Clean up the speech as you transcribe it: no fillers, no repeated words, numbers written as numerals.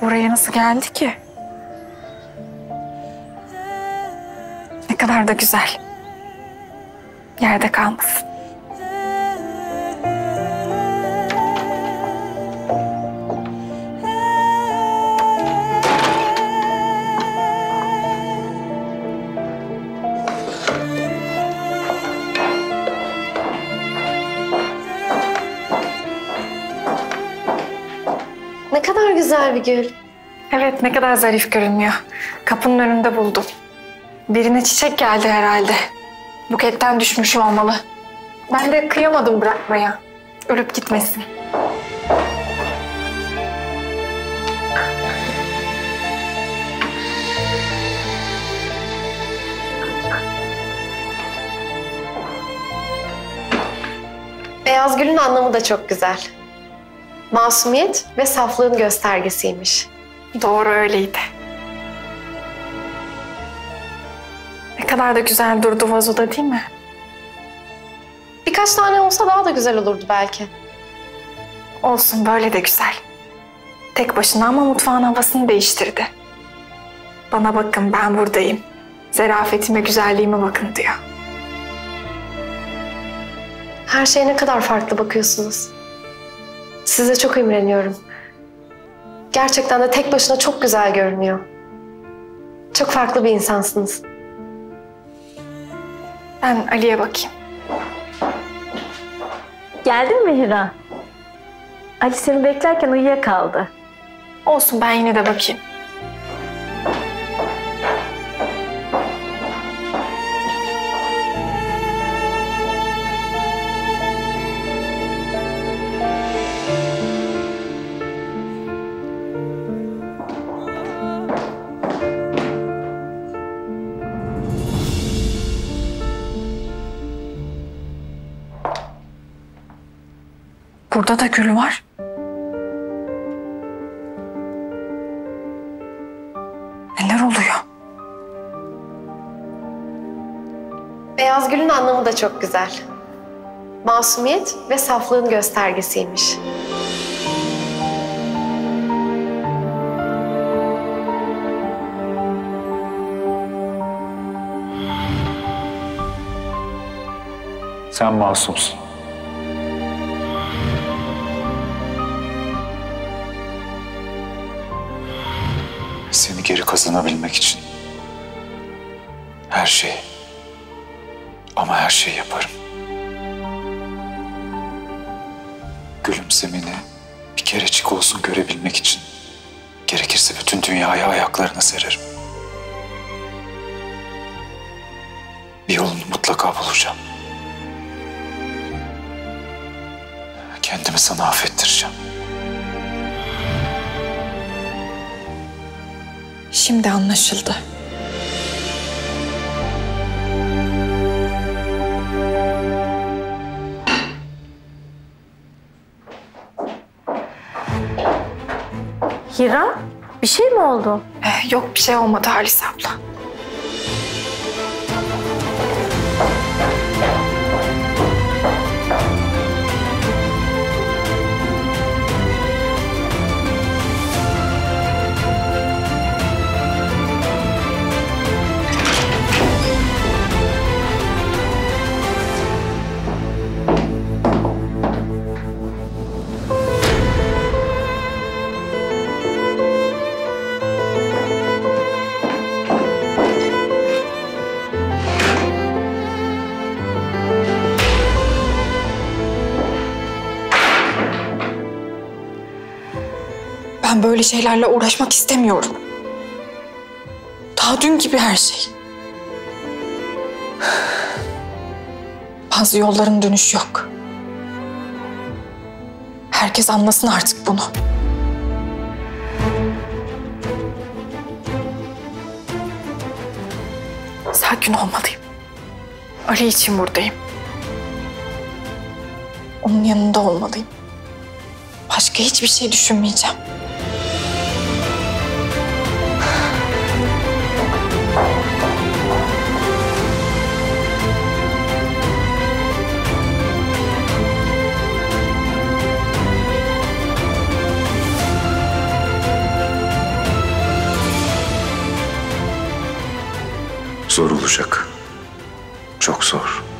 Buraya nasıl geldi ki? Ne kadar da güzel. Yerde kalmasın. Ne kadar güzel bir gül. Evet, ne kadar zarif görünüyor. Kapının önünde buldum. Birine çiçek geldi herhalde. Buketten düşmüş olmalı. Ben de kıyamadım bırakmaya. Ölüp gitmesin. Beyaz gülün anlamı da çok güzel. Masumiyet ve saflığın göstergesiymiş. Doğru, öyleydi. Ne kadar da güzel durdu vazoda, değil mi? Birkaç tane olsa daha da güzel olurdu belki. Olsun, böyle de güzel. Tek başına ama mutfağın havasını değiştirdi. Bana bakın, ben buradayım. Zarafetime, güzelliğime bakın diyor. Her şeye ne kadar farklı bakıyorsunuz. Size çok imreniyorum. Gerçekten de tek başına çok güzel görünüyor. Çok farklı bir insansınız. Ben Ali'ye bakayım. Geldin mi Hira? Ali seni beklerken uyuyakaldı. Olsun, ben yine de bakayım. Burada da gül var. Neler oluyor? Beyaz gülün anlamı da çok güzel. Masumiyet ve saflığın göstergesiymiş. Sen masumsun. Seni geri kazanabilmek için her şeyi, ama her şeyi yaparım. Gülümsemeni bir kerecik olsun görebilmek için gerekirse bütün dünyayı ayaklarına sererim. Bir yolunu mutlaka bulacağım. Kendimi sana affettireceğim. Şimdi anlaşıldı. Hira, bir şey mi oldu? Yok, bir şey olmadı Halis abla. Ben böyle şeylerle uğraşmak istemiyorum. Daha dün gibi her şey. Bazı yolların dönüş yok. Herkes anlasın artık bunu. Sakin olmalıyım. Ali için buradayım. Onun yanında olmalıyım. Başka hiçbir şey düşünmeyeceğim. zor olacak. Çok zor.